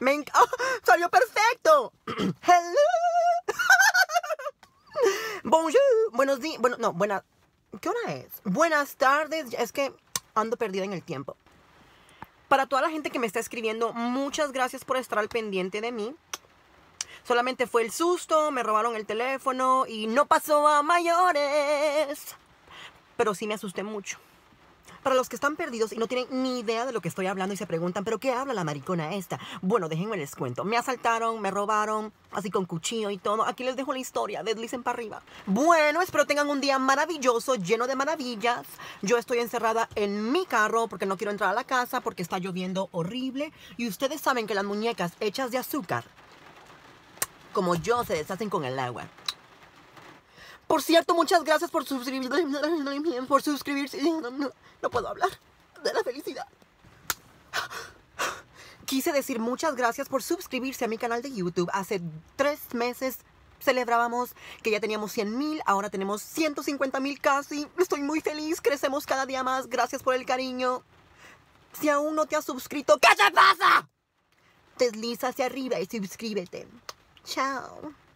Oh, salió perfecto. Hello. Bonjour. Buenos días. Bueno, no, buenas. ¿Qué hora es? Buenas tardes. Es que ando perdida en el tiempo. Para toda la gente que me está escribiendo, muchas gracias por estar al pendiente de mí. Solamente fue el susto, me robaron el teléfono y no pasó a mayores. Pero sí me asusté mucho. Para los que están perdidos y no tienen ni idea de lo que estoy hablando y se preguntan, ¿pero qué habla la maricona esta? Bueno, déjenme les cuento. Me asaltaron, me robaron, así con cuchillo y todo. Aquí les dejo la historia, deslicen para arriba. Bueno, espero tengan un día maravilloso, lleno de maravillas. Yo estoy encerrada en mi carro porque no quiero entrar a la casa porque está lloviendo horrible. Y ustedes saben que las muñecas hechas de azúcar, como yo, se deshacen con el agua. Por cierto, muchas gracias por suscribirse. No puedo hablar de la felicidad. Quise decir muchas gracias por suscribirse a mi canal de YouTube. Hace 3 meses celebrábamos que ya teníamos 100,000. Ahora tenemos 150,000 casi. Estoy muy feliz. Crecemos cada día más. Gracias por el cariño. Si aún no te has suscrito, ¿qué te pasa? Desliza hacia arriba y suscríbete. Chao.